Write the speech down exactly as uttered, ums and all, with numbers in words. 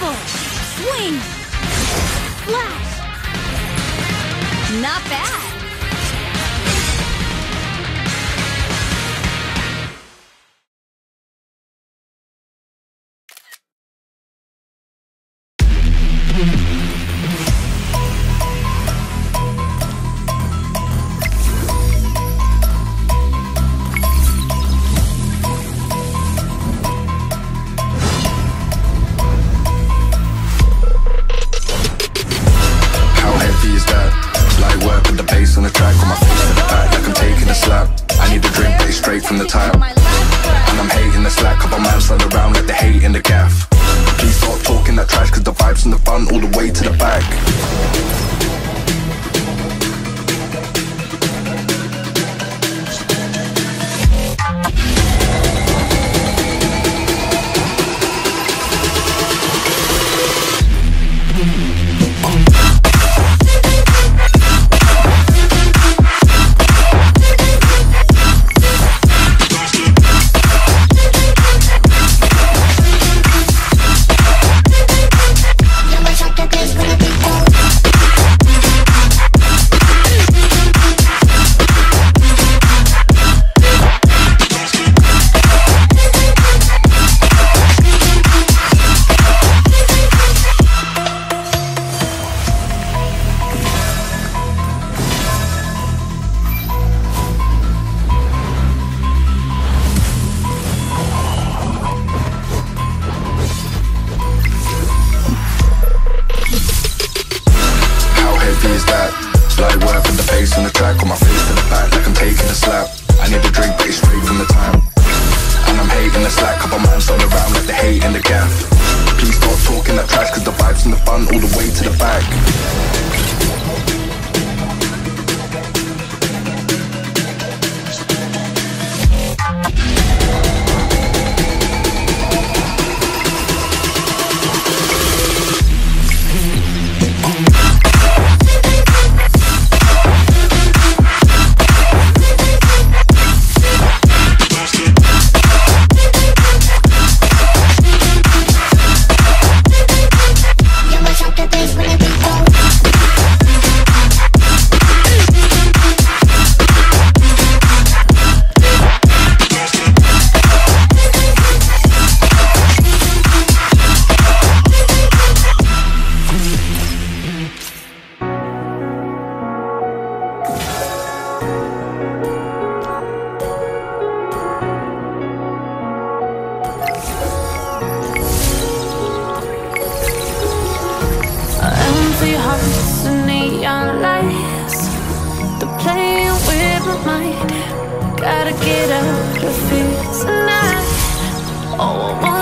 Double! Swing! Flash! Not bad! Gotta get out of here tonight. Oh,